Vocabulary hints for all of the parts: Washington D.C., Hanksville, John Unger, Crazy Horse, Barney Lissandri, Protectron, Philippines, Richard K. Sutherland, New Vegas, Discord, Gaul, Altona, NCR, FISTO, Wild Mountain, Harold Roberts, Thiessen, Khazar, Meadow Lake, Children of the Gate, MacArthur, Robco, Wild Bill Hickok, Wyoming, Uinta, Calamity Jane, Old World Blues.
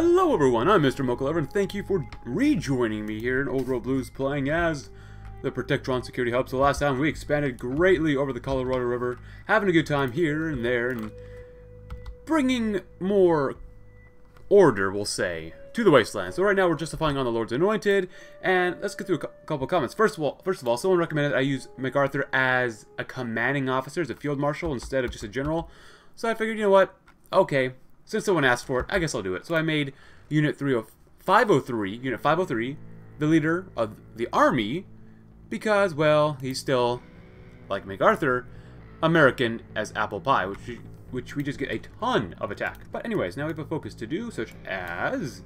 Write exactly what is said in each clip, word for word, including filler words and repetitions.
Hello everyone, I'm Mister Mochalover, and thank you for rejoining me here in Old World Blues playing as the Protectron Security Hub. So last time we expanded greatly over the Colorado River, having a good time here and there, and bringing more order, we'll say, to the wasteland. So right now we're justifying on the Lord's Anointed, and let's get through a couple of comments. First of all, first of all, someone recommended I use MacArthur as a commanding officer, as a field marshal, instead of just a general. So I figured, you know what, okay, since someone asked for it, I guess I'll do it. So I made Unit five oh three, Unit five oh three, the leader of the army, because, well, he's still, like MacArthur, American as apple pie, which which we just get a ton of attack. But anyways, now we have a focus to do, such as,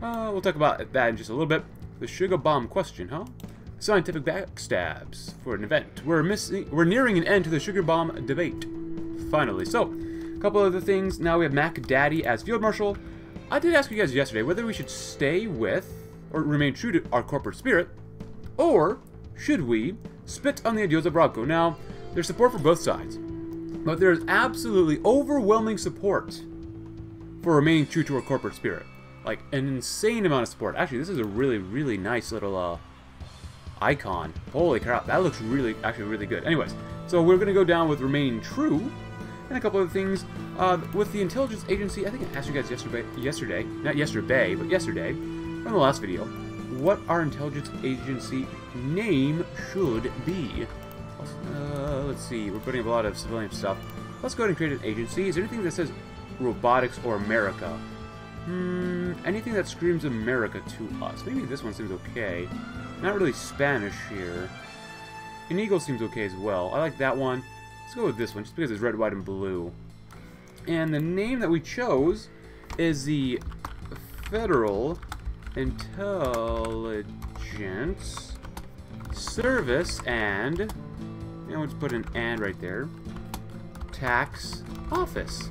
uh, we'll talk about that in just a little bit. The sugar bomb question, huh? Scientific backstabs for an event. We're missing. We're nearing an end to the sugar bomb debate, finally. So, a couple other things. Now we have Mac Daddy as Field Marshal. I did ask you guys yesterday whether we should stay with or remain true to our corporate spirit, or should we spit on the ideals of Robco. Now, there's support for both sides, but there is absolutely overwhelming support for remaining true to our corporate spirit. Like, an insane amount of support. Actually, this is a really, really nice little uh, icon. Holy crap, that looks really, actually really good. Anyways, so we're going to go down with remaining true, and a couple other things. Uh, with the intelligence agency, I think I asked you guys yesterday, yesterday, not yesterday, but yesterday, from the last video, what our intelligence agency name should be. Uh, let's see, we're putting up a lot of civilian stuff. Let's go ahead and create an agency. Is there anything that says robotics or America? Hmm, anything that screams America to us. Maybe this one seems okay. Not really Spanish here. An eagle seems okay as well. I like that one. Let's go with this one, just because it's red, white, and blue. And the name that we chose is the Federal Intelligence Service and... you know, let's put an and right there. Tax Office.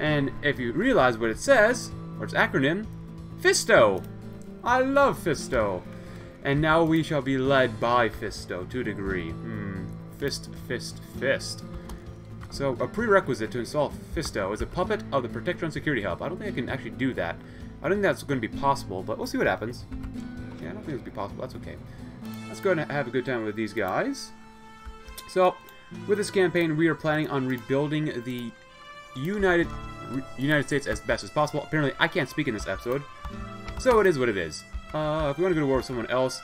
And if you realize what it says, or its acronym, FISTO. I love FISTO. And now we shall be led by FISTO to a degree. Hmm. Fist, fist, fist. So a prerequisite to install FISTO is a puppet of the Protectron Security Hub. I don't think I can actually do that. I don't think that's going to be possible, but we'll see what happens. Yeah, I don't think it'll be possible. That's okay. Let's go ahead and have a good time with these guys. So, with this campaign, we are planning on rebuilding the United United States as best as possible. Apparently, I can't speak in this episode, so it is what it is. Uh, if we want to go to war with someone else,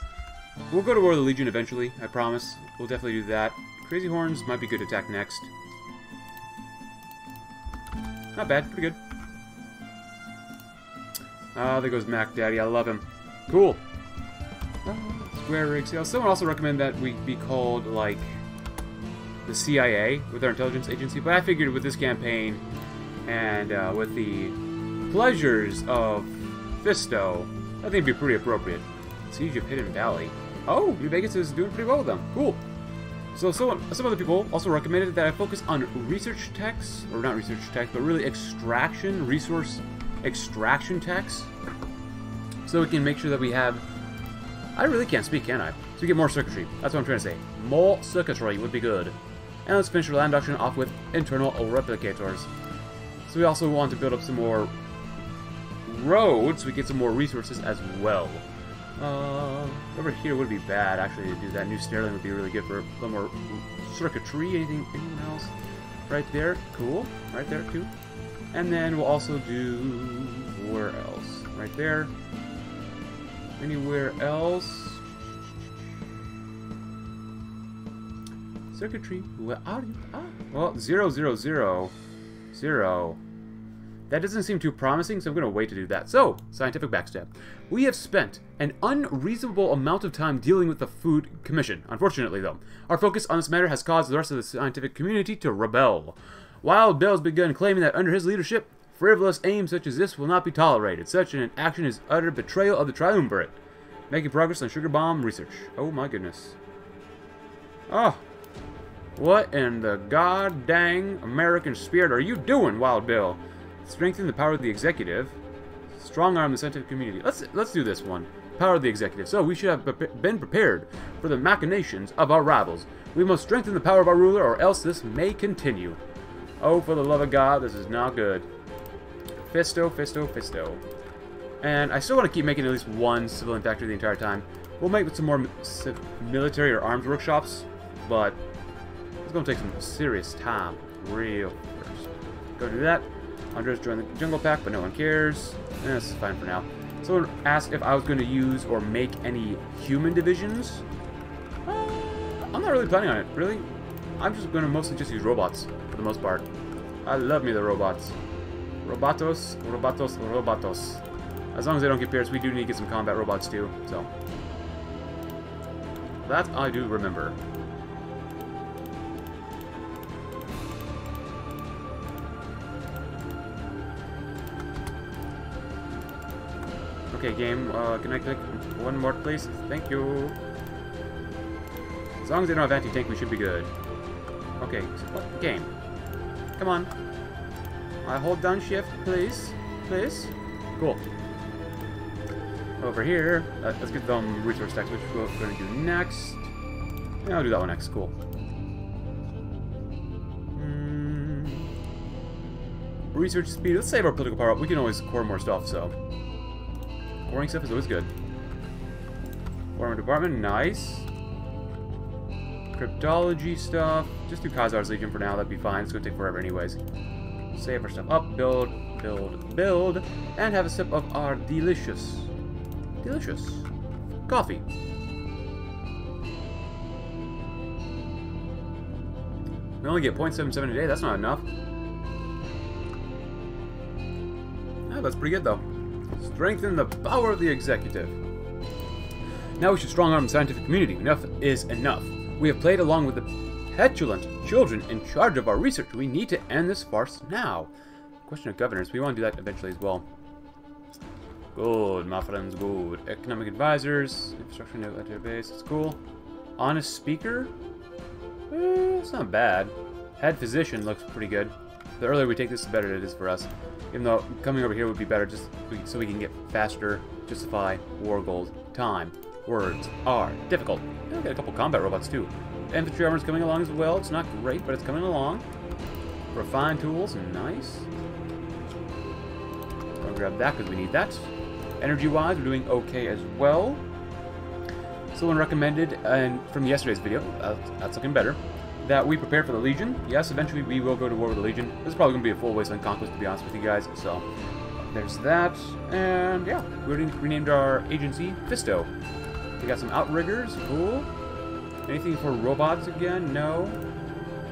we'll go to war with the Legion eventually, I promise. We'll definitely do that. Crazy Horns might be good to attack next. Not bad, pretty good. Ah, uh, there goes Mac Daddy, I love him. Cool. Uh, square rig sales. Someone also recommended that we be called, like, the C I A with our intelligence agency, but I figured with this campaign and uh, with the pleasures of FISTO, I think it'd be pretty appropriate. Siege of Hidden Valley. Oh, New Vegas is doing pretty well with them. Cool. So, so some other people also recommended that I focus on research techs, or not research techs, but really extraction, resource extraction techs, so we can make sure that we have... I really can't speak, can I? So we get more circuitry. That's what I'm trying to say. More circuitry would be good. And let's finish our land auction off with internal replicators. So we also want to build up some more roads, so we get some more resources as well. Uh, over here would be bad, actually, to do that. New Sterling would be really good for a little more circuitry. Anything, anything else? Right there. Cool. Right there, too. And then we'll also do... where else? Right there. Anywhere else? Circuitry, where are you? Ah. Well, zero, zero, zero, zero. That doesn't seem too promising, so I'm going to wait to do that. So, scientific backstab. We have spent an unreasonable amount of time dealing with the Food Commission. Unfortunately, though, our focus on this matter has caused the rest of the scientific community to rebel. Wild Bill's begun claiming that under his leadership, frivolous aims such as this will not be tolerated. Such an action is utter betrayal of the triumvirate. Making progress on sugar bomb research. Oh my goodness. Oh. What in the god dang American spirit are you doing, Wild Bill? Strengthen the power of the executive. Strong arm the scientific community. Let's let's do this one. Power of the executive. So we should have pre been prepared for the machinations of our rivals. We must strengthen the power of our ruler, or else this may continue. Oh, for the love of God, this is not good. Fisto, Fisto, Fisto. And I still want to keep making at least one civilian factory the entire time. We'll make some more military or arms workshops, but it's going to take some serious time. Real first. Go do that. Andres joined the jungle pack, but no one cares. And this is fine for now. Someone asked if I was going to use or make any human divisions. Uh, I'm not really planning on it, really. I'm just going to mostly just use robots, for the most part. I love me the robots. Robotos, robotos, robotos. As long as they don't get pierced, we do need to get some combat robots too, so. That I do remember. Okay, game, uh, can I click one more, please? Thank you. As long as they don't have anti-tank, we should be good. Okay, so what? Game. Come on. I hold down shift, please. Please. Cool. Over here, uh, let's get them resource stacks, which we're going to do next. Yeah, I'll do that one next. Cool. Mm. Research speed. Let's save our political power up. We can always core more stuff, so. Coring stuff is always good. Warmer department, nice. Cryptology stuff. Just do Khazar's Legion for now. That'd be fine. It's going to take forever anyways. Save our stuff up. Build, build, build. And have a sip of our delicious, delicious coffee. We only get zero point seven seven a day. That's not enough. Yeah, that's pretty good, though. Strengthen the power of the executive. Now we should strong arm the scientific community. Enough is enough. We have played along with the petulant children in charge of our research. We need to end this farce now. Question of governors. We want to do that eventually as well. Good, my friends, good. Economic advisors, infrastructure, new database. It's cool. Honest speaker? Eh, it's not bad. Head physician looks pretty good. The earlier we take this, the better it is for us. Even though coming over here would be better just so we can get faster, justify, war goals, time. Words are difficult. We've got a couple combat robots too. Infantry armor is coming along as well. It's not great, but it's coming along. Refined tools, nice. I'll grab that because we need that. Energy-wise, we're doing okay as well. Someone recommended, and from yesterday's video, uh, that's looking better, that we prepare for the Legion. Yes, eventually we will go to war with the Legion. This is probably going to be a full wasteland conquest, to be honest with you guys. So there's that, and yeah, we already renamed our agency FISTO. We got some outriggers, cool. Anything for robots again? No.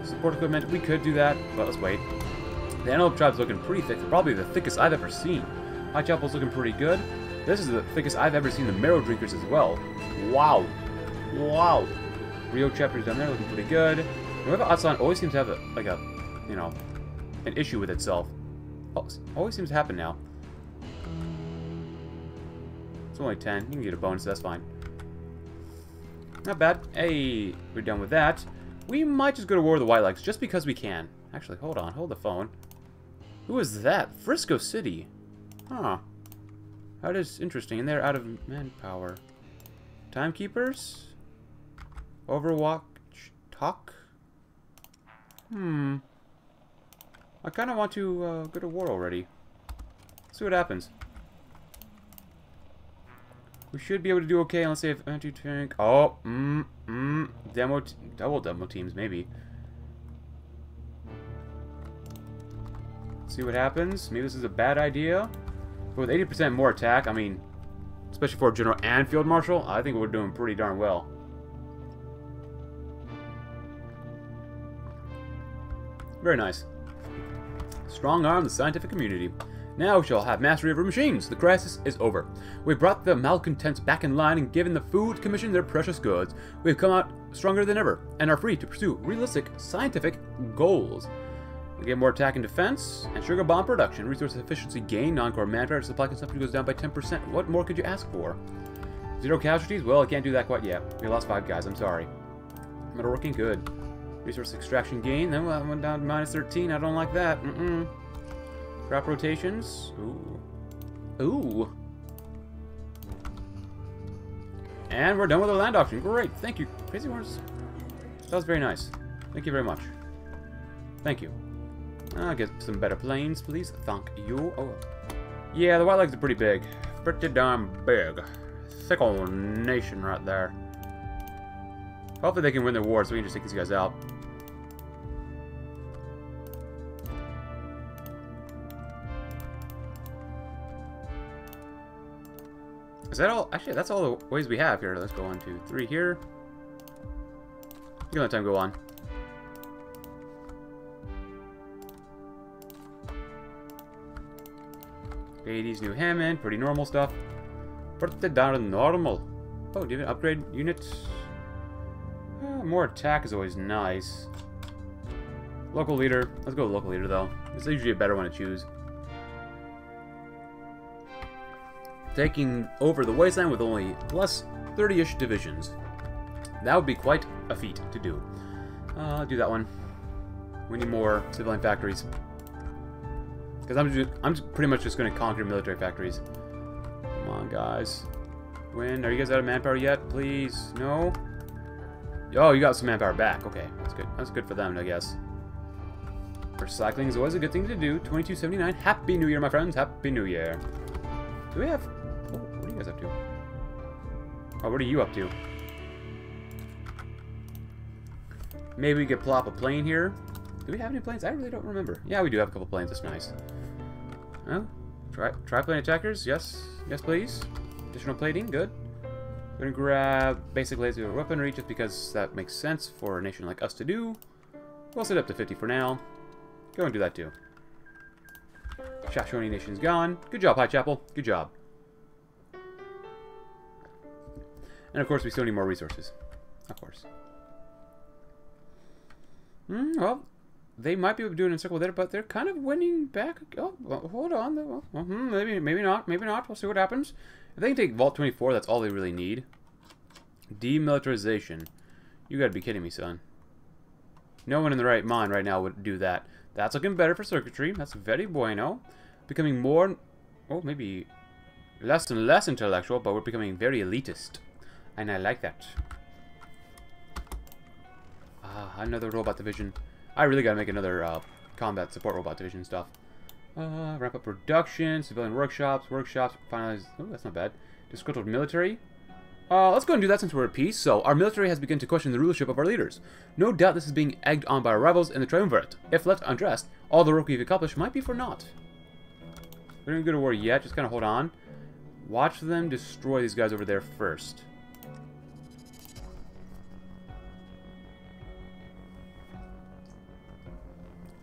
Support equipment, we could do that, but let's wait. The Antelope Tribe's looking pretty thick, probably the thickest I've ever seen. High Chapel's looking pretty good. This is the thickest I've ever seen the Marrow Drinkers as well. Wow. Wow. Rio Chapter's down there looking pretty good. Remember, Atsan always seems to have a, like a, you know, an issue with itself. Always seems to happen now. It's only ten. You can get a bonus, that's fine. Not bad. Hey, we're done with that. We might just go to war with the White Legs, just because we can. Actually, hold on. Hold the phone. Who is that? Frisco City. Huh. That is interesting. And they're out of manpower. Timekeepers? Overwatch talk? Hmm. I kind of want to uh, go to war already. See what happens. We should be able to do okay unless they have anti-tank. Oh, mm, mm, demo, t double demo teams, maybe. See what happens. Maybe this is a bad idea. But with eighty percent more attack, I mean, especially for General and Field Marshal, I think we're doing pretty darn well. Very nice. Strong arm the scientific community. Now we shall have mastery over machines. The crisis is over. We brought the malcontents back in line and given the Food Commission their precious goods. We have come out stronger than ever and are free to pursue realistic scientific goals. We get more attack and defense and sugar bomb production. Resource efficiency gain, non-core manpower, supply consumption goes down by ten percent. What more could you ask for? Zero casualties? Well, I can't do that quite yet. We lost five guys. I'm sorry. Metalworking, good. Resource extraction gain. Then I went down to minus thirteen. I don't like that. Mm-mm. Crop rotations. Ooh. Ooh. And we're done with the land auction. Great. Thank you, Crazy Horse. That was very nice. Thank you very much. Thank you. I'll get some better planes, please. Thank you. Oh, yeah, the white legs are pretty big. Pretty darn big. Sick old nation right there. Hopefully they can win the war so we can just take these guys out. Is that all? Actually, that's all the ways we have here. Let's go one, two, three here. You can let time go on. Hades, New Hammond, pretty normal stuff. Pretty darn normal. Oh, did it upgrade units? Uh, more attack is always nice. Local leader. Let's go local leader, though. It's usually a better one to choose. Taking over the wasteland with only plus thirty-ish divisions. That would be quite a feat to do. Uh, do that one. We need more civilian factories. Because I'm just, I'm just pretty much just going to conquer military factories. Come on, guys. When? Are you guys out of manpower yet? Please. No? Oh, you got some manpower back. Okay, that's good. That's good for them, I guess. Recycling is always a good thing to do. twenty-two seventy-nine. Happy New Year, my friends. Happy New Year. Do we have... Oh, what are you guys up to? Oh, what are you up to? Maybe we could plop a plane here. Do we have any planes? I really don't remember. Yeah, we do have a couple planes. That's nice. Oh, tri triplane attackers. Yes. Yes, please. Additional plating. Good. We're going to grab basic laser weaponry just because that makes sense for a nation like us to do. We'll set up to fifty for now. Go and do that too. Shoshone Nation's gone. Good job, High Chapel. Good job. And of course, we still need more resources. Of course. Hmm, well, they might be doing a circle there, but they're kind of winning back. Oh, well, hold on. Oh, maybe, maybe not. Maybe not. We'll see what happens. If they can take Vault twenty-four, that's all they really need. Demilitarization. You gotta be kidding me, son. No one in the right mind right now would do that. That's looking better for circuitry. That's very bueno. Becoming more... Oh, maybe less and less intellectual, but we're becoming very elitist. And I like that. Ah, another robot division. I really gotta make another uh, combat support robot division stuff. Uh, ramp up production, civilian workshops, workshops, finalize... Oh, that's not bad. Disgruntled military. Uh, let's go and do that since we're at peace. So, our military has begun to question the rulership of our leaders. No doubt this is being egged on by our rivals in the Triumvirate. If left undressed, all the work we've accomplished might be for naught. We don't go to war yet, just kind of hold on. Watch them destroy these guys over there first.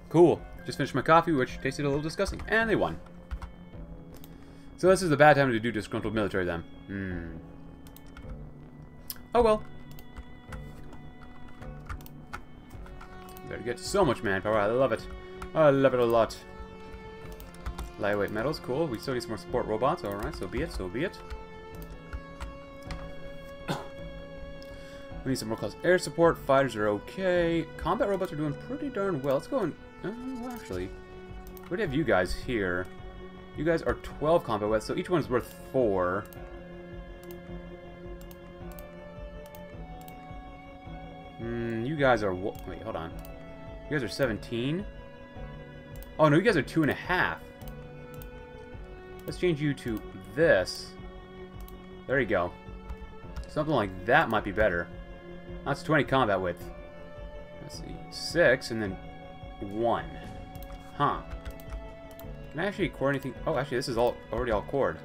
Cool. Just finished my coffee, which tasted a little disgusting. And they won. So this is a bad time to do disgruntled military then. Hmm... Oh well. Better get so much manpower. I love it. I love it a lot. Lightweight metals, cool. We still need some more support robots. Alright, so be it, so be it. We need some more close air support. Fighters are okay. Combat robots are doing pretty darn well. Let's go and... Uh, actually, we have you guys here. You guys are twelve combat robots, so each one's worth four. Mm, you guys are... Wait, hold on. You guys are seventeen? Oh, no, you guys are two and a half. Let's change you to this. There you go. Something like that might be better. That's twenty combat width. Let's see. Six, and then one. Huh. Can I actually core anything? Oh, actually, this is all already all cored.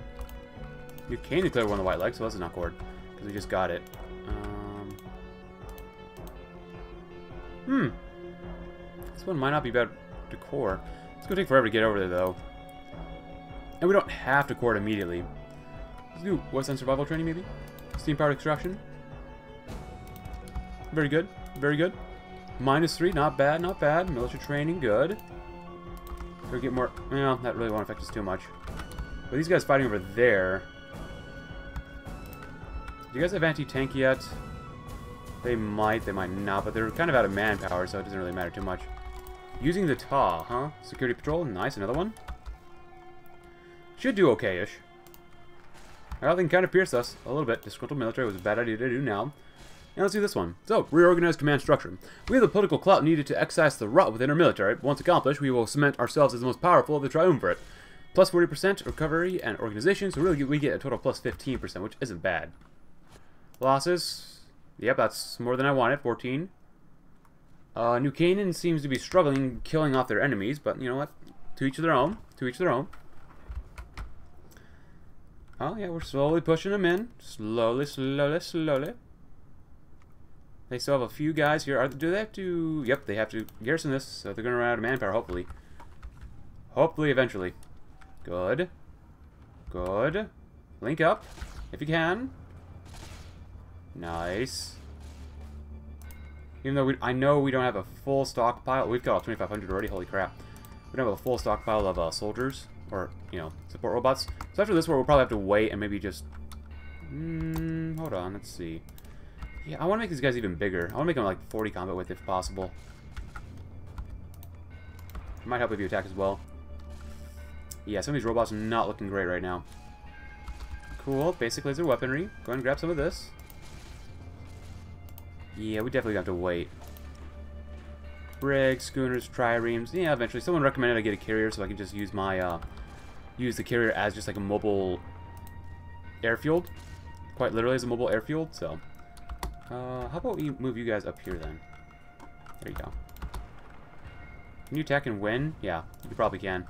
You can declare one of the white legs, so this is not cored. Because we just got it. Hmm. This one might not be bad to core. It's going to take forever to get over there, though. And we don't have to core it immediately. Let's do Westland Survival Training, maybe? Steam-powered extraction. Very good. Very good. Minus three. Not bad. Not bad. Military training. Good. We'll get more... Well, that really won't affect us too much. But these guys fighting over there... Do you guys have anti-tank yet? They might, they might not, but they're kind of out of manpower, so it doesn't really matter too much. Using the T A W, huh? Security Patrol, nice, another one. Should do okay-ish. Well, they can kind of pierce us a little bit. Disgruntled military was a bad idea to do now. Now let's do this one. So, reorganize command structure. We have the political clout needed to excise the rot within our military. Once accomplished, we will cement ourselves as the most powerful of the triumvirate. Plus forty percent recovery and organization, so really we get a total plus fifteen percent, which isn't bad. Losses. Yep, that's more than I wanted, fourteen. Uh, New Canaan seems to be struggling killing off their enemies, but you know what? To each their own. To each their own. Oh yeah, we're slowly pushing them in. Slowly, slowly, slowly. They still have a few guys here. Are they, do they have to... Yep, they have to garrison this, so they're going to run out of manpower, hopefully. Hopefully, eventually. Good. Good. Link up, if you can. Nice. Even though we, I know we don't have a full stockpile. We've got all twenty-five hundred already, holy crap. We don't have a full stockpile of uh, soldiers, or, you know, support robots. So after this war, we'll probably have to wait and maybe just... Mm, hold on, let's see. Yeah, I want to make these guys even bigger. I want to make them like forty combat width if possible. It might help if you attack as well. Yeah, some of these robots are not looking great right now. Cool, basic laser weaponry. Go ahead and grab some of this. Yeah, we definitely have to wait. Rigs, schooners, triremes. Yeah, eventually. Someone recommended I get a carrier so I can just use my, uh, use the carrier as just like a mobile airfield. Quite literally as a mobile airfield, so. Uh, how about we move you guys up here then? There you go. Can you attack and win? Yeah, you probably can.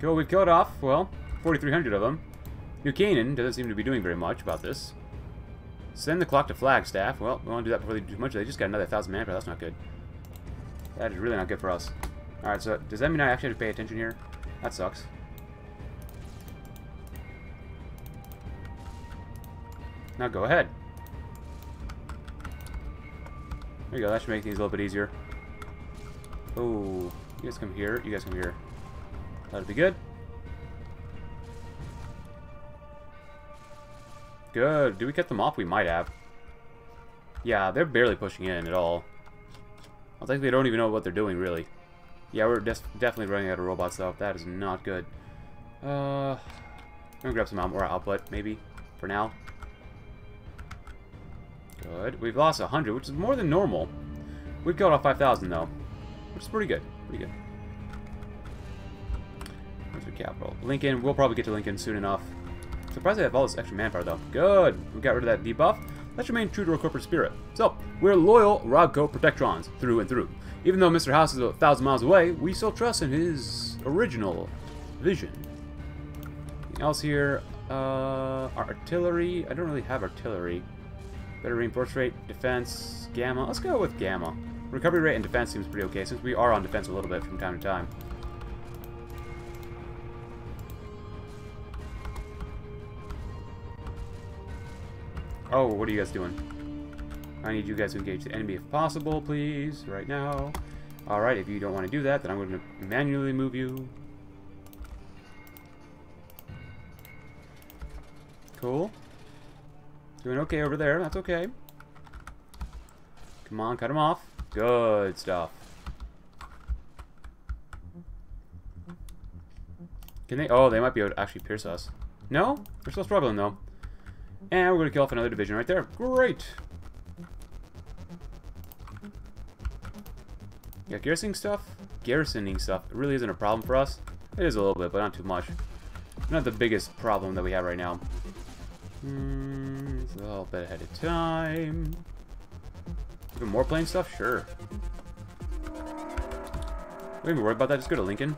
Cool, we've killed off, well, forty-three hundred of them. New Canaan doesn't seem to be doing very much about this. Send the clock to Flagstaff. Well, we won't do that before they do much. They just got another thousand manpower. That's not good. That is really not good for us. Alright, so does that mean I actually have to pay attention here? That sucks. Now go ahead. There you go. That should make things a little bit easier. Oh, you guys come here. You guys come here. That'll be good. Good. Do we cut them off? We might have. Yeah, they're barely pushing in at all. I think they don't even know what they're doing, really. Yeah, we're def definitely running out of robots, though. That is not good. Uh, I'm gonna grab some more output, maybe, for now. Good. We've lost one hundred, which is more than normal. We've got off five thousand, though, which is pretty good. Pretty good. Where's the capital? Lincoln. We'll probably get to Lincoln soon enough. Surprised they have all this extra manpower, though. Good! We got rid of that debuff. Let's remain true to our corporate spirit. So, we're loyal Robco Protectrons, through and through. Even though Mister House is a thousand miles away, we still trust in his original vision. Anything else here? Uh, our artillery. I don't really have artillery. Better reinforce rate, defense, gamma. Let's go with gamma. Recovery rate and defense seems pretty okay, since we are on defense a little bit from time to time. Oh, what are you guys doing? I need you guys to engage the enemy if possible, please, right now. Alright, if you don't want to do that, then I'm going to manually move you. Cool. Doing okay over there, that's okay. Come on, cut him off. Good stuff. Can they? Oh, they might be able to actually pierce us. No? They're still struggling, though. And we're going to kill off another division right there. Great! Yeah, garrisoning stuff? Garrisoning stuff. It really isn't a problem for us. It is a little bit, but not too much. Not the biggest problem that we have right now. Hmm, it's a little bit ahead of time. Even more plane stuff? Sure. Don't even worry about that. Just go to Lincoln.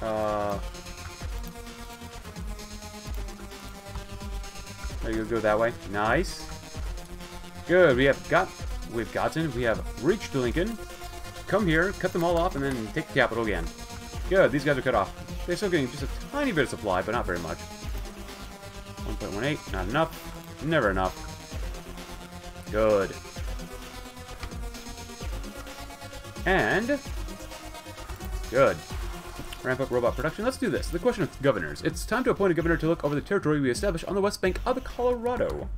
Uh... Are you gonna go that way? Nice. Good. We have got, we've gotten, we have reached Lincoln. Come here, cut them all off, and then take the capital again. Good. These guys are cut off. They're still getting just a tiny bit of supply, but not very much. one point one eight. Not enough. Never enough. Good. And good. Ramp up robot production. Let's do this. The question of governors. It's time to appoint a governor to look over the territory we established on the west bank of the Colorado,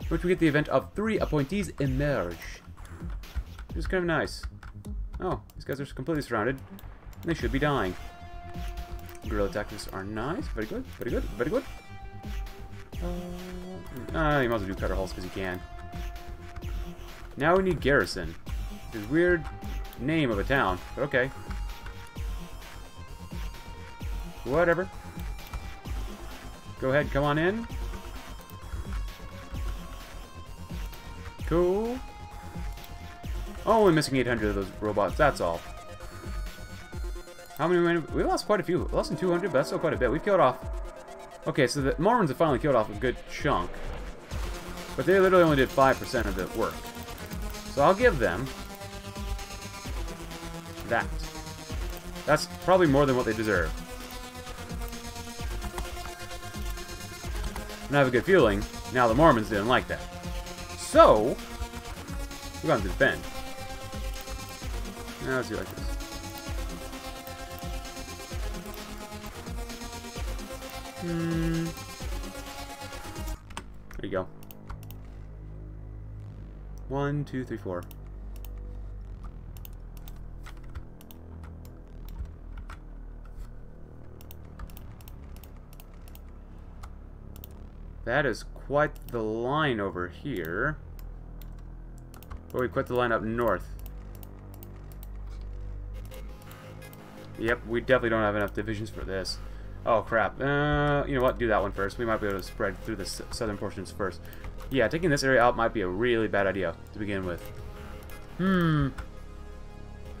in which we get the event of three appointees emerge. Which is kind of nice. Oh, these guys are completely surrounded. And they should be dying. Guerrilla tactics are nice. Very good. Very good. Very good. Uh, holes. Uh, you might as well do cutter holes because you can. Now we need Garrison. This weird name of a town, but okay. Whatever. Go ahead, come on in. Cool. Oh, we're missing eight hundred of those robots, that's all. How many? We lost quite a few. Less than two hundred, but that's still quite a bit. We've killed off... Okay, so the Mormons have finally killed off a good chunk. But they literally only did five percent of the work. So I'll give them... that. That's probably more than what they deserve. And I have a good feeling, now the Mormons didn't like that. So... we're going to defend. Now let's do it like this. Hmm. There you go. One, two, three, four. That is quite the line over here. But we quit the line up north. Yep, we definitely don't have enough divisions for this. Oh, crap. Uh, you know what? Do that one first. We might be able to spread through the southern portions first. Yeah, taking this area out might be a really bad idea to begin with. Hmm.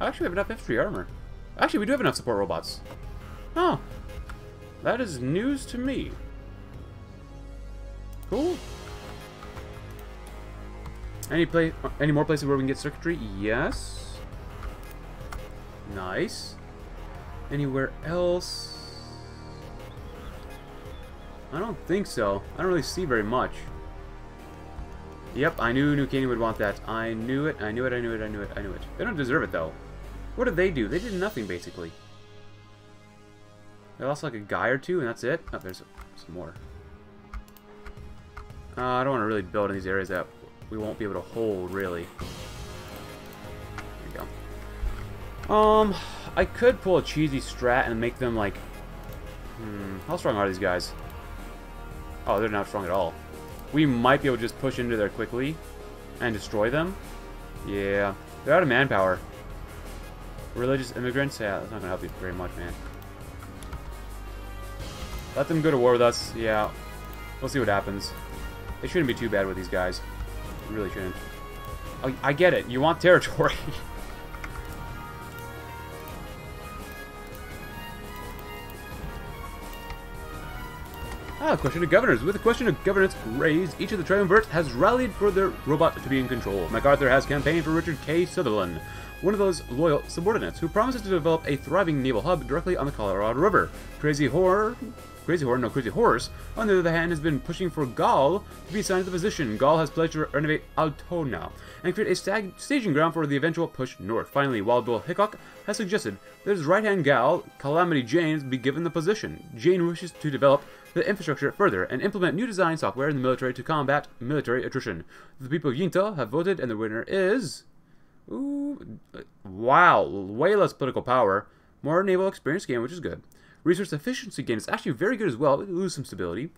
I actually have enough infantry armor. Actually, we do have enough support robots. Huh. That is news to me. Cool. Any place, any more places where we can get circuitry? Yes. Nice. Anywhere else? I don't think so. I don't really see very much. Yep, I knew New Canaan would want that. I knew it, I knew it, I knew it, I knew it, I knew it. They don't deserve it, though. What did they do? They did nothing, basically. They lost like a guy or two, and that's it? Oh, there's some more. Uh, I don't want to really build in these areas that we won't be able to hold, really. There you go. Um, I could pull a cheesy strat and make them, like... Hmm, how strong are these guys? Oh, they're not strong at all. We might be able to just push into there quickly and destroy them. Yeah, they're out of manpower. Religious immigrants? Yeah, that's not going to help you very much, man. Let them go to war with us. Yeah, we'll see what happens. It shouldn't be too bad with these guys. It really shouldn't. I, I get it. You want territory. Ah, question of governors. With the question of governance raised, each of the triumvirates has rallied for their robot to be in control. MacArthur has campaigned for Richard K. Sutherland, one of those loyal subordinates, who promises to develop a thriving naval hub directly on the Colorado River. Crazy Horse, Crazy Horse, no, Crazy Horse, on the other hand, has been pushing for Gaul to be assigned to the position. Gaul has pledged to renovate Altona and create a stag staging ground for the eventual push north. Finally, Wild Bill Hickok has suggested that his right-hand gal, Calamity Jane, be given the position. Jane wishes to develop the infrastructure further, and implement new design software in the military to combat military attrition. The people of Uinta have voted, and the winner is... Ooh, wow, way less political power, more naval experience gain, which is good. Resource efficiency gain is actually very good as well, we lose some stability.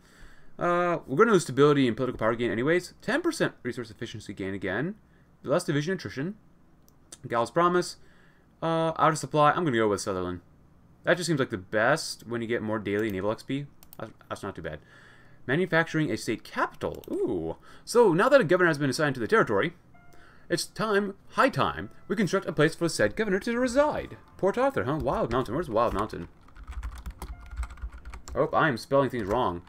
Uh, we're going to lose stability and political power gain anyways. ten percent resource efficiency gain again, less division attrition. Gal's promise, uh, out of supply, I'm going to go with Sutherland. That just seems like the best when you get more daily naval X P. That's not too bad. Manufacturing a state capital. Ooh. So now that a governor has been assigned to the territory, it's time, high time, we construct a place for said governor to reside. Port Arthur, huh? Wild Mountain. Where's Wild Mountain? Oh, I am spelling things wrong.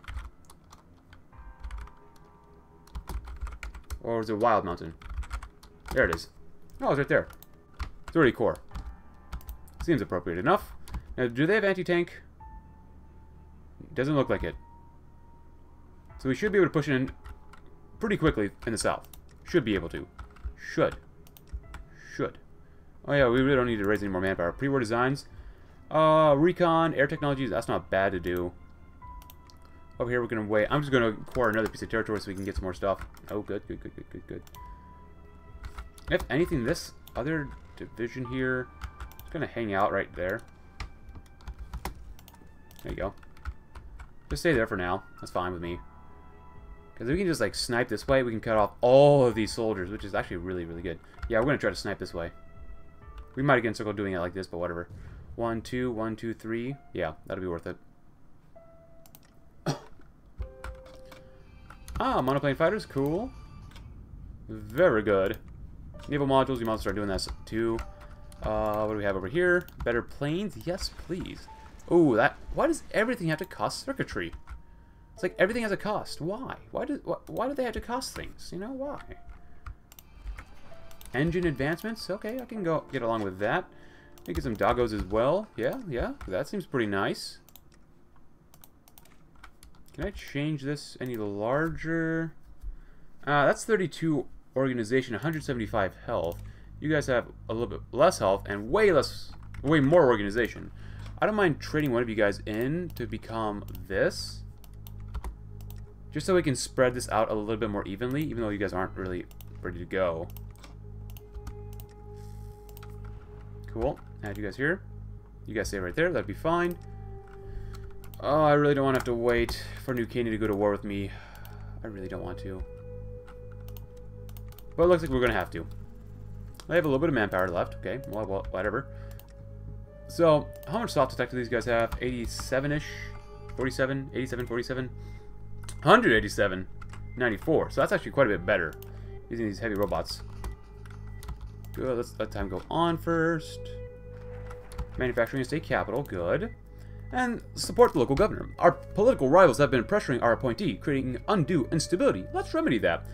Or is it Wild Mountain? There it is. Oh, it's right there. thirty core. Seems appropriate enough. Now, do they have anti-tank? Doesn't look like it. So we should be able to push it in pretty quickly in the south. Should be able to. Should. Should. Oh yeah, we really don't need to raise any more manpower. Pre-war designs. Uh, recon, air technologies, that's not bad to do. Over here we're going to wait. I'm just going to core another piece of territory so we can get some more stuff. Oh, good, good, good, good, good, good. If anything, this other division here is going to hang out right there. There you go. Just stay there for now. That's fine with me. Because we can just like snipe this way, we can cut off all of these soldiers, which is actually really, really good. Yeah, we're going to try to snipe this way. We might again circle doing it like this, but whatever. One, two, one, two, three. Yeah, that'll be worth it. Ah, monoplane fighters, cool. Very good. Naval modules, you might start doing that too. Uh, what do we have over here? Better planes? Yes, please. Oh, that. Why does everything have to cost circuitry? It's like everything has a cost. Why? Why do why, why do they have to cost things? You know why? Engine advancements. Okay, I can go get along with that. Maybe get some doggos as well. Yeah, yeah. That seems pretty nice. Can I change this any larger? Uh, that's thirty-two organization, one hundred seventy-five health. You guys have a little bit less health and way less, way more organization. I don't mind trading one of you guys in to become this, just so we can spread this out a little bit more evenly, even though you guys aren't really ready to go. Cool. Add you guys here. You guys stay right there. That'd be fine. Oh, I really don't want to have to wait for New Canaan to go to war with me. I really don't want to. But it looks like we're going to have to. I have a little bit of manpower left. Okay, well, well whatever. So, how much soft attack do these guys have? eighty-seven-ish? forty-seven? eighty-seven? forty-seven? one hundred eighty-seven? ninety-four. So that's actually quite a bit better, using these heavy robots. Good, let's let time go on first. Manufacturing and state capital, good. And support the local governor. Our political rivals have been pressuring our appointee, creating undue instability. Let's remedy that.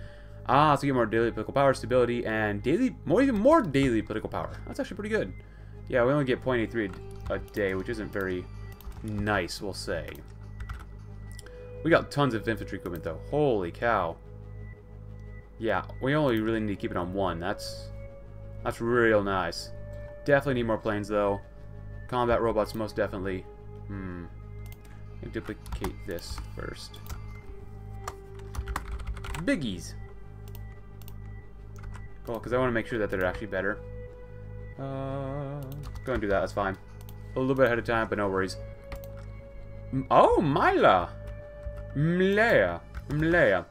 Ah, so you get more daily political power, stability, and daily, more even more daily political power. That's actually pretty good. Yeah, we only get zero point eight three a day, which isn't very nice, we'll say. We got tons of infantry equipment, though. Holy cow. Yeah, we only really need to keep it on one. That's that's real nice. Definitely need more planes, though. Combat robots, most definitely. Hmm. I'm gonna duplicate this first. Biggies. Cool, because I want to make sure that they're actually better. Uh, go and do that, that's fine. A little bit ahead of time, but no worries. Oh, Mlea. Mlea. Mlea.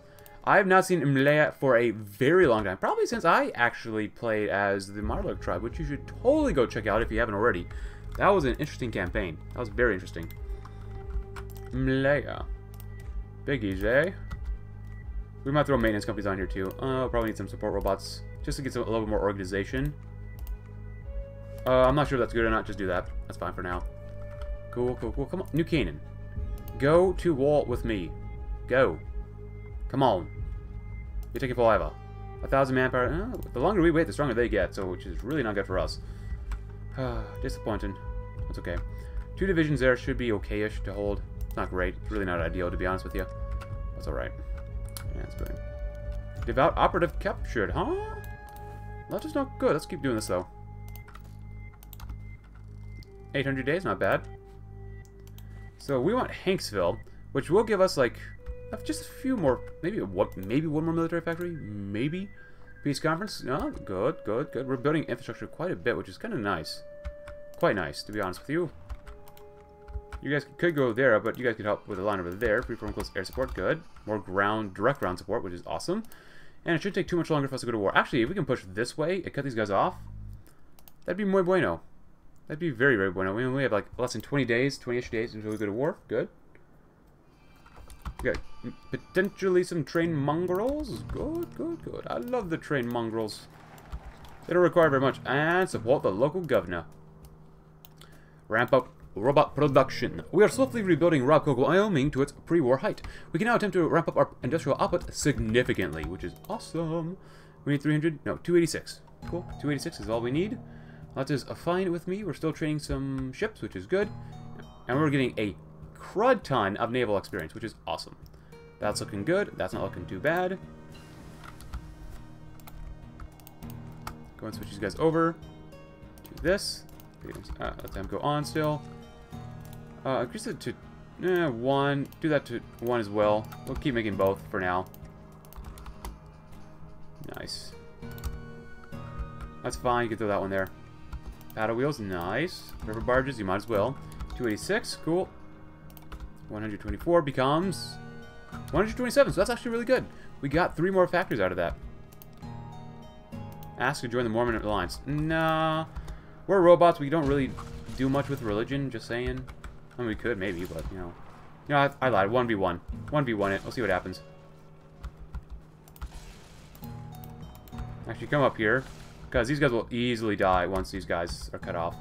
I have not seen Mlea for a very long time. Probably since I actually played as the Marlurk tribe, which you should totally go check out if you haven't already. That was an interesting campaign. That was very interesting. Mlea. Biggies, eh? We might throw maintenance companies on here too. Uh, probably need some support robots just to get some, a little bit more organization. Uh, I'm not sure if that's good or not. Just do that. That's fine for now. Cool, cool, cool. Come on, New Canaan. Go to war with me. Go. Come on. You're taking forever. A thousand manpower. Oh, the longer we wait, the stronger they get. So, which is really not good for us. Disappointing. That's okay. Two divisions there should be okay-ish to hold. It's not great. It's really not ideal, to be honest with you. That's all right. Yeah, that's good. Devout operative captured, huh? That is not good. Let's keep doing this, though. eight hundred days, not bad. So we want Hanksville, which will give us, like, just a few more, maybe what, maybe one more military factory, maybe. Peace conference, no, good, good, good. We're building infrastructure quite a bit, which is kind of nice. Quite nice, to be honest with you. You guys could go there, but you guys could help with the line over there. Preform close air support, good. More ground, direct ground support, which is awesome. And it shouldn't take too much longer for us to go to war. Actually, if we can push this way and cut these guys off, that'd be muy bueno. That'd be very, very bueno. We only have like less than twenty days, twenty-ish days until we go to war. Good. We got potentially some trained mongrels. Good, good, good. I love the trained mongrels. They don't require very much. And support the local governor. Ramp up robot production. We are swiftly rebuilding Robco, Wyoming to its pre-war height. We can now attempt to ramp up our industrial output significantly, which is awesome. We need three hundred, no, two eighty-six. Cool, two eighty-six is all we need. That is fine with me. We're still training some ships, which is good. And we're getting a crud ton of naval experience, which is awesome. That's looking good. That's not looking too bad. Go and switch these guys over to this. Uh, let them go on still. Uh, increase it to eh, one. Do that to one as well. We'll keep making both for now. Nice. That's fine. You can throw that one there. Paddle wheels, nice. River barges, you might as well. two eighty-six, cool. one hundred twenty-four becomes one hundred twenty-seven, so that's actually really good. We got three more factors out of that. Ask to join the Mormon Alliance. Nah. We're robots. We don't really do much with religion, just saying. I mean, we could, maybe, but, you know. You know, I, I lied. one v one. one v one it. We'll see what happens. Actually, come up here, because these guys will easily die once these guys are cut off.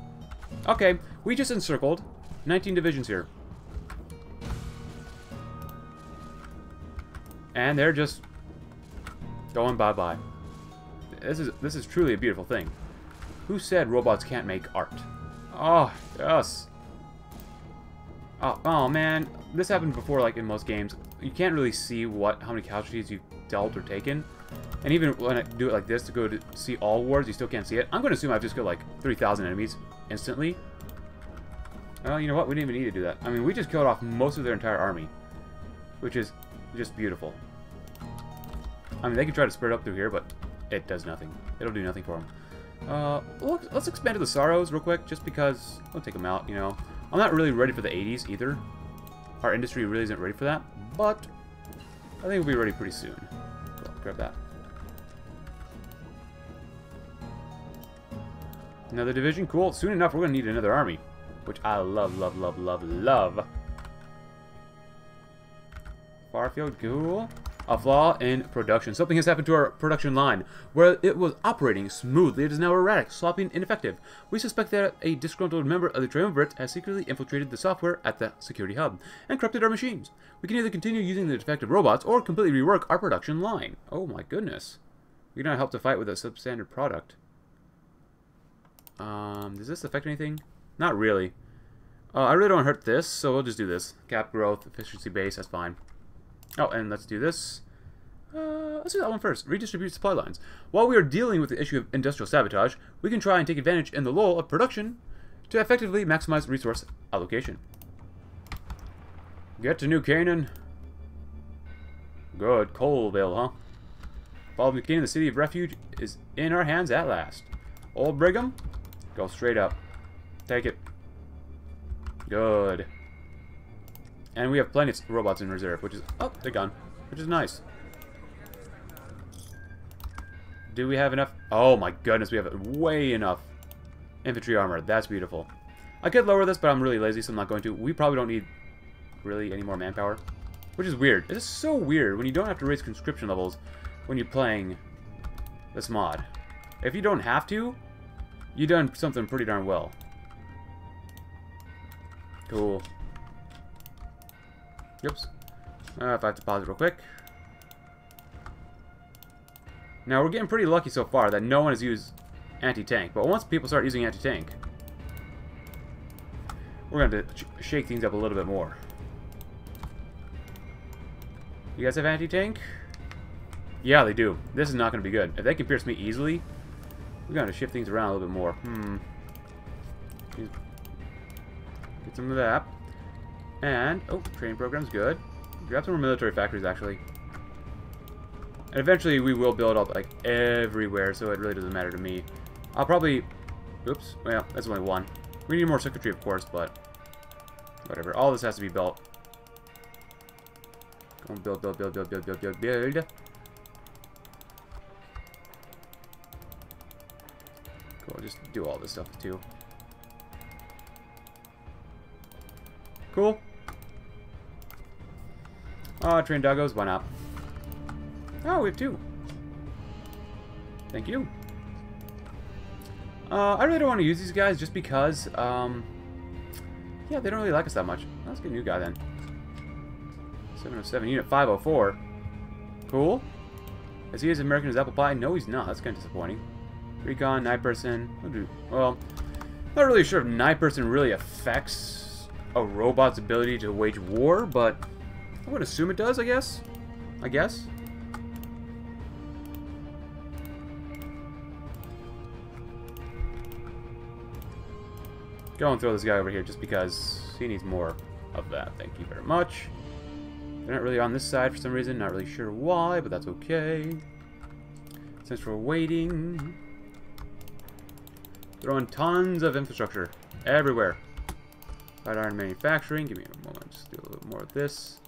Okay, we just encircled nineteen divisions here. And they're just going bye-bye. This is this is truly a beautiful thing. Who said robots can't make art? Oh, yes. Oh, oh man, this happened before, like in most games. You can't really see what how many casualties you've dealt or taken. And even when I do it like this to go to see all wards, you still can't see it. I'm going to assume I've just got like three thousand enemies instantly. Well, you know what? We didn't even need to do that. I mean, we just killed off most of their entire army, which is just beautiful. I mean, they can try to spread up through here, but it does nothing. It'll do nothing for them. Uh, let's, let's expand to the Sorrows real quick, just because I'll take them out, you know. I'm not really ready for the eighties either. Our industry really isn't ready for that, but I think we'll be ready pretty soon. So, grab that. Another division? Cool. Soon enough, we're going to need another army, which I love, love, love, love, love. Farfield, cool. A flaw in production. Something has happened to our production line. Where it was operating smoothly, it is now erratic, sloppy, and ineffective. We suspect that a disgruntled member of the Triumvirate has secretly infiltrated the software at the security hub and corrupted our machines. We can either continue using the defective robots or completely rework our production line. Oh my goodness. We cannot help to fight with a substandard product. Um, does this affect anything? Not really. Uh, I really don't hurt this, so we'll just do this. Cap growth, efficiency base, that's fine. Oh, and let's do this. Uh, let's do that one first. Redistribute supply lines. While we are dealing with the issue of industrial sabotage, we can try and take advantage in the lull of production to effectively maximize resource allocation. Get to New Canaan. Good. Coalville, huh? Follow New Canaan. The city of refuge is in our hands at last. Old Brigham. Go straight up. Take it. Good. And we have plenty of robots in reserve, which is... Oh, they're gone. Which is nice. Do we have enough? Oh my goodness, we have way enough infantry armor. That's beautiful. I could lower this, but I'm really lazy, so I'm not going to. We probably don't need really any more manpower. Which is weird. It is so weird when you don't have to raise conscription levels when you're playing this mod. If you don't have to, you've done something pretty darn well. Cool. Oops. Uh, if I have to pause it real quick. Now, we're getting pretty lucky so far that no one has used anti-tank. But once people start using anti-tank, we're going to sh shake things up a little bit more. You guys have anti-tank? Yeah, they do. This is not going to be good. If they can pierce me easily, we're going to shift things around a little bit more. Hmm. Get some of that. And, oh, training program's good. Grab some more military factories, actually. And eventually we will build up, like, everywhere, so it really doesn't matter to me. I'll probably... Oops, well, that's only one. We need more circuitry, of course, but... Whatever, all this has to be built. Go and build, build, build, build, build, build, build, build. Cool, just do all this stuff, too. Cool. Ah, uh, train doggos, why not? Oh, we have two. Thank you. Uh, I really don't want to use these guys just because, um... yeah, they don't really like us that much. Let's get a new guy, then. seven oh seven, unit five oh four. Cool. Is he as American as apple pie? No, he's not. That's kind of disappointing. Recon, night person. Well, not really sure if night person really affects a robot's ability to wage war, but I would assume it does, I guess. I guess. Go and throw this guy over here just because he needs more of that. Thank you very much. They're not really on this side for some reason. Not really sure why, but that's okay. Since we're waiting, throwing tons of infrastructure everywhere. Light iron manufacturing. Give me a moment. Just do a little more of this.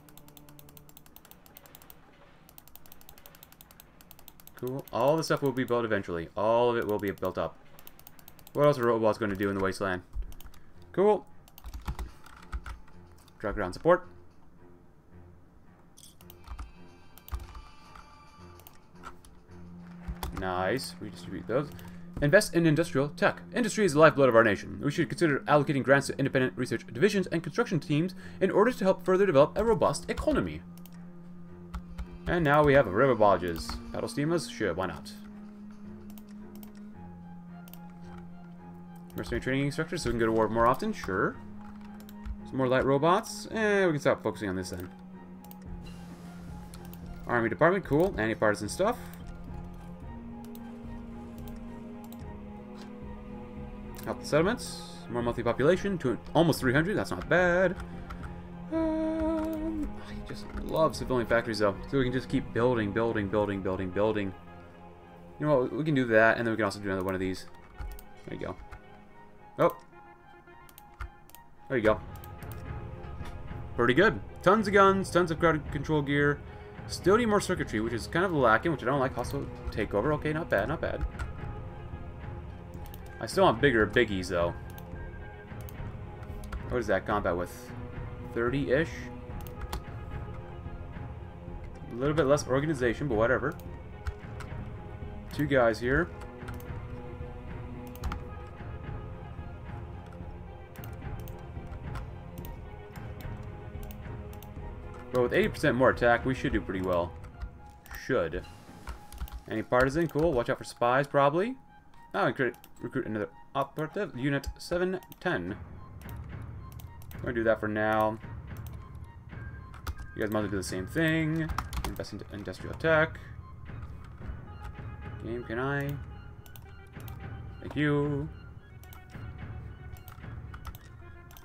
Cool. All the stuff will be built eventually. All of it will be built up. What else are robots going to do in the wasteland? Cool. Drop ground support. Nice. Redistribute those. Invest in industrial tech. Industry is the lifeblood of our nation. We should consider allocating grants to independent research divisions and construction teams in order to help further develop a robust economy. And now we have river barges. Paddle steamers? Sure, why not? Mercenary training instructors so we can go to war more often? Sure. Some more light robots? Eh, we can stop focusing on this then. Army department? Cool. Anti-partisan stuff. Help the settlements. More monthly population to almost three hundred. That's not bad. Um, I just love civilian factories though. So we can just keep building, building, building, building, building. You know what? We can do that, and then we can also do another one of these. There you go. Oh. There you go. Pretty good. Tons of guns, tons of crowd control gear. Still need more circuitry, which is kind of lacking, which I don't like. Also, takeover. Okay, not bad, not bad. I still want bigger biggies, though. What is that combat with? thirty-ish? A little bit less organization, but whatever. Two guys here. But with eighty percent more attack, we should do pretty well. Should. Any partisan? Cool. Watch out for spies, probably. Now we could recruit another operative. Unit seven ten. We're going to do that for now. You guys might as well do the same thing. Invest in industrial tech. Game, can I? Thank you.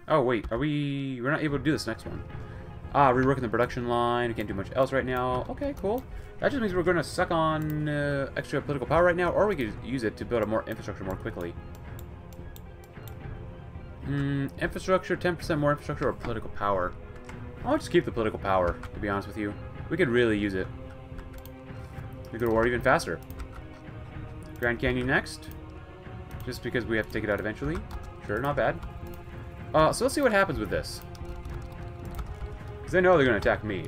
Oh, wait. Are we... We're not able to do this next one. Ah, reworking the production line. We can't do much else right now. Okay, cool. That just means we're going to suck on uh, extra political power right now, or we could use it to build up more infrastructure more quickly. Mm, infrastructure, ten percent more infrastructure, or political power? I'll just keep the political power, to be honest with you. We could really use it. We could war even faster. Grand Canyon next. Just because we have to take it out eventually. Sure, not bad. Uh, so let's see what happens with this. Because they know they're going to attack me.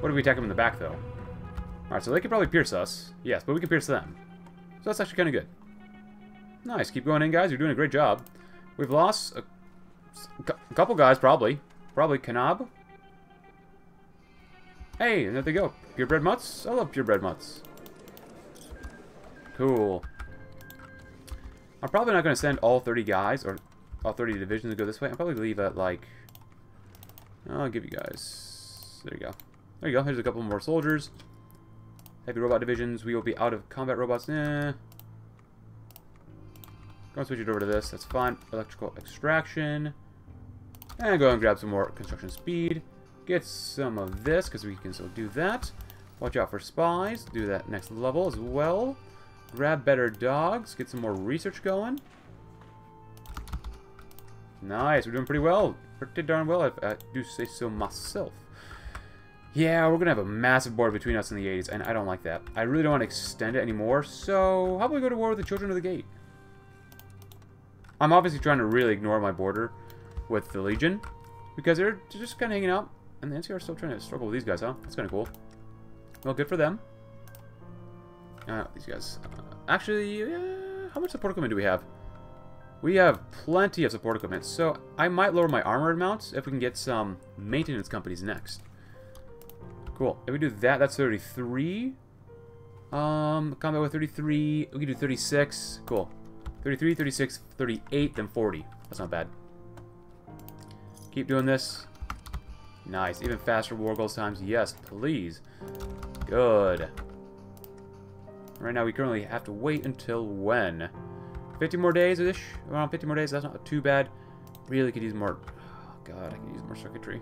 What if we attack them in the back, though? Alright, so they could probably pierce us. Yes, but we can pierce them. So that's actually kind of good. Nice. Keep going in, guys. You're doing a great job. We've lost a, a couple guys, probably. Probably Kanab. Hey, and there they go. Purebred mutts. I love purebred mutts. Cool. I'm probably not going to send all thirty guys, or all thirty divisions to go this way. I'm probably going to leave at, like... I'll give you guys... There you go. There you go. Here's a couple more soldiers. Heavy robot divisions. We will be out of combat robots. Nah. Go and switch it over to this. That's fine. Electrical extraction. And go and grab some more construction speed. Get some of this, because we can still do that. Watch out for spies. Do that next level as well. Grab better dogs. Get some more research going. Nice. We're doing pretty well. Pretty darn well, if I do say so myself. Yeah, we're going to have a massive board between us in the eighties, and I don't like that. I really don't want to extend it anymore, so how about we go to war with the Children of the Gate? I'm obviously trying to really ignore my border with the Legion, because they're just kind of hanging out, and the N C R are still trying to struggle with these guys, huh? That's kind of cool. Well, good for them. Uh, these guys. Uh, actually, uh, how much support equipment do we have? We have plenty of support equipment, so I might lower my armored mounts if we can get some maintenance companies next. Cool. If we do that, that's thirty-three. Um, combat with thirty-three. We can do thirty-six. Cool. thirty-three, thirty-six, thirty-eight, then forty. That's not bad. Keep doing this. Nice. Even faster war goals times. Yes, please. Good. Right now, we currently have to wait until when? fifty more days-ish? Around fifty more days. That's not too bad. Really could use more... Oh, God. I could use more circuitry.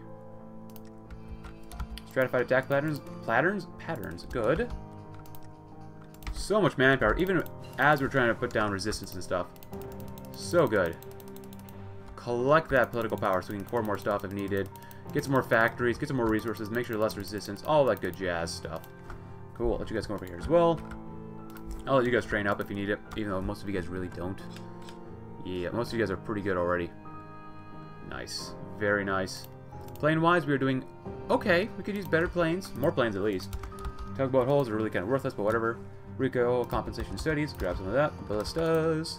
Stratified attack patterns, patterns, patterns, good. So much manpower, even as we're trying to put down resistance and stuff. So good. Collect that political power so we can core more stuff if needed. Get some more factories, get some more resources, make sure less resistance, all that good jazz stuff. Cool, I'll let you guys come over here as well. I'll let you guys train up if you need it, even though most of you guys really don't. Yeah, most of you guys are pretty good already. Nice. Very nice. Plane-wise, we are doing okay. We could use better planes. More planes, at least. Tugboat hulls are really kind of worthless, but whatever. Rico, compensation studies. Grab some of that. Ballistas.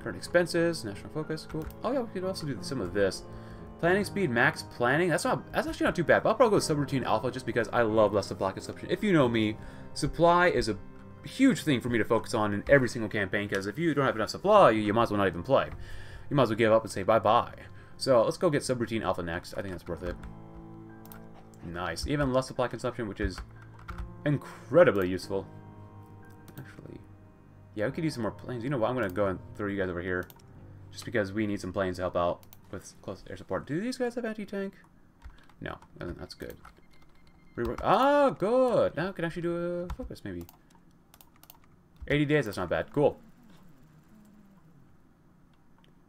Current expenses. National focus. Cool. Oh, yeah, we could also do some of this. Planning speed, max planning. That's not. That's actually not too bad, but I'll probably go with subroutine alpha just because I love less supply consumption. If you know me, supply is a huge thing for me to focus on in every single campaign, because if you don't have enough supply, you, you might as well not even play. You might as well give up and say bye-bye. So let's go get subroutine alpha next. I think that's worth it. Nice. Even less supply consumption, which is incredibly useful. Actually, yeah, we could use some more planes. You know what? I'm going to go and throw you guys over here just because we need some planes to help out with close air support. Do these guys have anti-tank? No. That's good. Rework. Ah, good. Now I can actually do a focus, maybe. eighty days, that's not bad. Cool.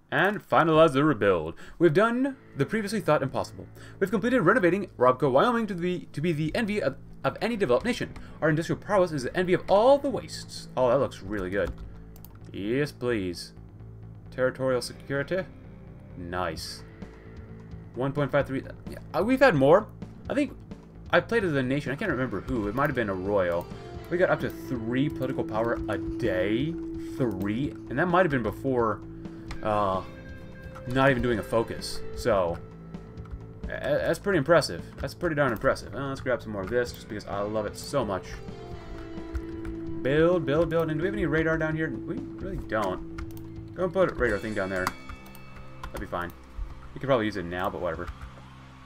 And finalize the rebuild. We've done the previously thought impossible. We've completed renovating Robco, Wyoming to be, to be the envy of, of any developed nation. Our industrial prowess is the envy of all the wastes. Oh, that looks really good. Yes, please. Territorial security. Nice. one point five three. Yeah, we've had more. I think I played as a nation. I can't remember who. It might have been a royal. We got up to three political power a day. Three. And that might have been before uh, not even doing a focus. So, that's pretty impressive. That's pretty darn impressive. Uh, let's grab some more of this just because I love it so much. Build, build, build. And do we have any radar down here? We really don't. Go and put a radar thing down there. That'd be fine. You could probably use it now, but whatever.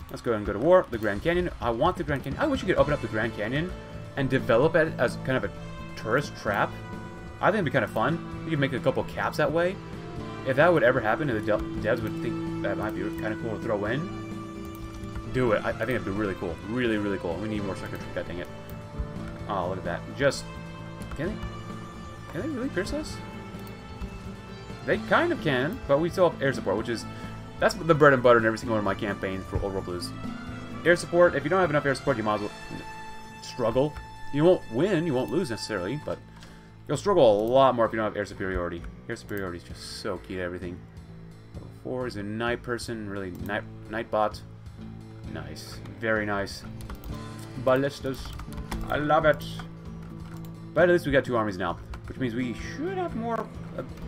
Let's go ahead and go to war. The Grand Canyon. I want the Grand Canyon. I wish you could open up the Grand Canyon and develop it as kind of a tourist trap. I think it'd be kind of fun. You could make a couple caps that way. If that would ever happen, and the devs would think that might be kind of cool to throw in, do it. I, I think it'd be really cool. Really, really cool. We need more sucker trick, I think it. Oh, look at that. Just, can they, can they really pierce us? They kind of can, but we still have air support, which is, that's the bread and butter in every single one of my campaigns for Old World Blues. Air support, if you don't have enough air support, you might as well struggle. You won't win, you won't lose necessarily, but you'll struggle a lot more if you don't have air superiority. Air superiority is just so key to everything. Level four is a night person, really night night bot. Nice, very nice. Ballistas, I love it. But at least we got two armies now, which means we should have more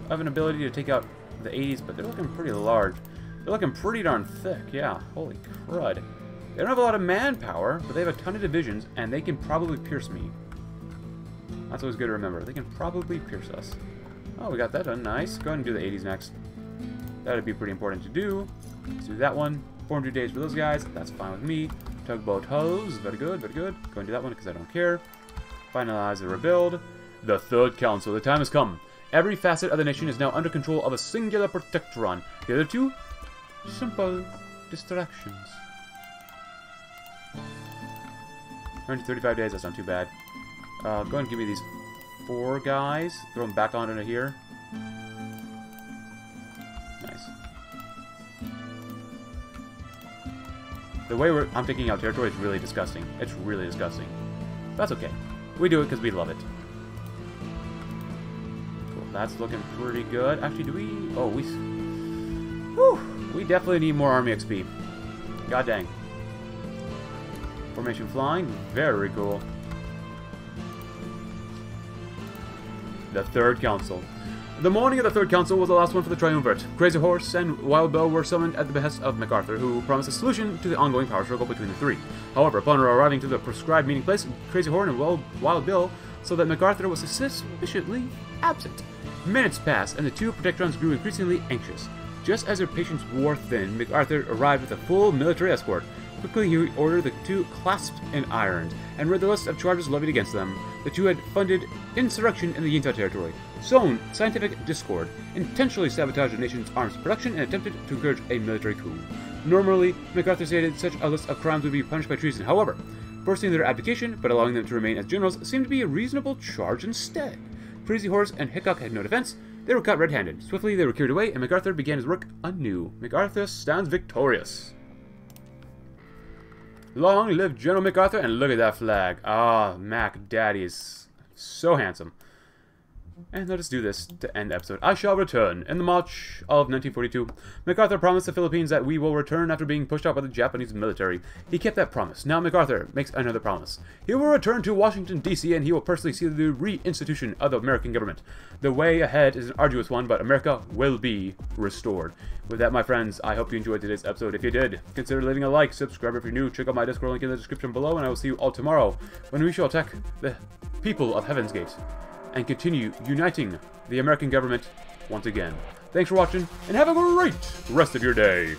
of an ability to take out the eighties, but they're looking pretty large. They're looking pretty darn thick, yeah. Holy crud. They don't have a lot of manpower, but they have a ton of divisions, and they can probably pierce me. That's always good to remember. They can probably pierce us. Oh, we got that done. Nice. Go ahead and do the eighties next. That would be pretty important to do. Let's do that one. four hundred days for those guys. That's fine with me. Tugboat hulls. Very good, very good. Go and do that one because I don't care. Finalize the rebuild. The Third Council. The time has come. Every facet of the nation is now under control of a singular Protectron. The other two? Simple distractions. one hundred thirty-five days, that's not too bad. Uh, go ahead and give me these four guys. Throw them back onto here. Nice. The way we're, I'm taking out territory is really disgusting. It's really disgusting. That's okay. We do it because we love it. Cool, that's looking pretty good. Actually, do we... Oh, we... Whew, we definitely need more army X P. God dang. Formation flying, very cool. The Third Council. The morning of the Third Council was the last one for the Triumvirate. Crazy Horse and Wild Bill were summoned at the behest of MacArthur, who promised a solution to the ongoing power struggle between the three. However, upon arriving to the prescribed meeting place, Crazy Horse and Wild Bill saw that MacArthur was suspiciously absent. Minutes passed, and the two Protectrons grew increasingly anxious. Just as their patience wore thin, MacArthur arrived with a full military escort. Quickly, he ordered the two clasped in irons, and read the list of charges levied against them. The two had funded insurrection in the Uinta territory, sown scientific discord, intentionally sabotaged the nation's arms production, and attempted to encourage a military coup. Normally, MacArthur stated such a list of crimes would be punished by treason. However, forcing their abdication, but allowing them to remain as generals, seemed to be a reasonable charge instead. Crazy Horse and Hickok had no defense. They were caught red-handed. Swiftly, they were carried away, and MacArthur began his work anew. MacArthur stands victorious. Long live General MacArthur, and look at that flag. Ah, Mac Daddy is so handsome. And let us do this to end the episode. I shall return. In the March of nineteen forty-two, MacArthur promised the Philippines that we will return after being pushed out by the Japanese military. He kept that promise. Now MacArthur makes another promise. He will return to Washington, D C, and he will personally see the reinstitution of the American government. The way ahead is an arduous one, but America will be restored. With that, my friends, I hope you enjoyed today's episode. If you did, consider leaving a like, subscribe if you're new, check out my Discord link in the description below, and I will see you all tomorrow when we shall attack the people of Heaven's Gate and continue uniting the American government once again. Thanks for watching, and have a great rest of your day.